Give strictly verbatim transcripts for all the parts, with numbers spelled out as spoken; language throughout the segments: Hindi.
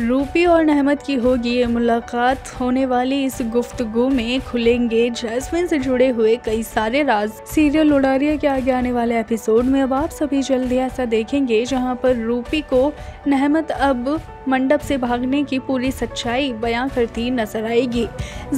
रूपी और रहमत की होगी ये मुलाकात। होने वाली इस गुफ्तगू में खुलेंगे जैस्मिन से जुड़े हुए कई सारे राज। सीरियल उडारियां के आगे आने वाले एपिसोड में अब आप सभी जल्दी ऐसा देखेंगे जहां पर रूपी को रहमत अब मंडप से भागने की पूरी सच्चाई बयां करती नजर आएगी।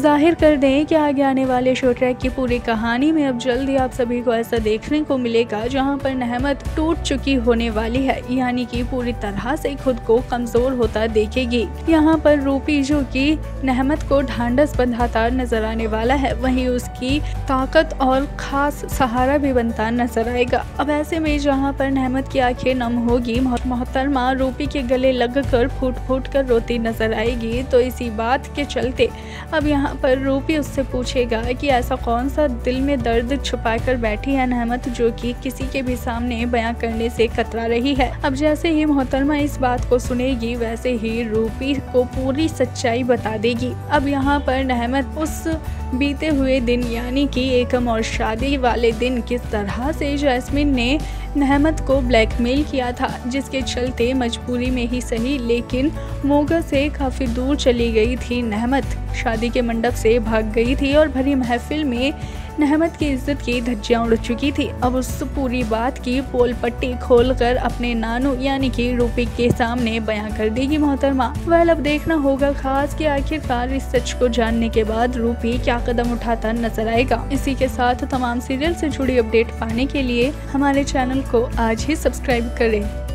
जाहिर कर दें कि आगे आने वाले शो ट्रैक की पूरी कहानी में अब जल्दी आप सभी को ऐसा देखने को मिलेगा जहां पर रहमत टूट चुकी होने वाली है, यानी कि पूरी तरह से खुद को कमजोर होता देखेगी। यहां पर रूपी जो कि रहमत को ढांढस बंधाता नजर आने वाला है, वहीं उसकी ताकत और खास सहारा भी बनता नजर आएगा। अब ऐसे में जहां पर रहमत की आंखें नम होगी, मोहतरमा रूपी के गले लगकर फूट फूट कर रोती नजर आएगी। तो इसी बात के चलते अब यहाँ पर रूपी उससे पूछेगा कि ऐसा कौन सा दिल में दर्द छुपा कर बैठी है रहमत, जो कि किसी के भी सामने बयां करने से कतरा रही है। अब जैसे ही मोहतरमा इस बात को सुनेगी, वैसे ही रूपी को पूरी सच्चाई बता देगी। अब यहाँ पर रहमत उस बीते हुए दिन, यानी कि एकम और शादी वाले दिन, किस तरह से जैस्मिन ने रहमत को ब्लैकमेल किया था, जिसके चलते मजबूरी में ही सही लेकिन मोगा से काफ़ी दूर चली गई थी रहमत, शादी के मंडप से भाग गई थी और भरी महफिल में रहमत की इज्जत की धज्जियां उड़ चुकी थी। अब उस पूरी बात की पोल पट्टी खोलकर अपने नानू यानी कि रूपी के सामने बयां कर देगी मोहतरमा। वह अब देखना होगा खास कि आखिरकार इस सच को जानने के बाद रूपी क्या कदम उठाता नजर आएगा। इसी के साथ तमाम सीरियल से जुड़ी अपडेट पाने के लिए हमारे चैनल को आज ही सब्सक्राइब करें।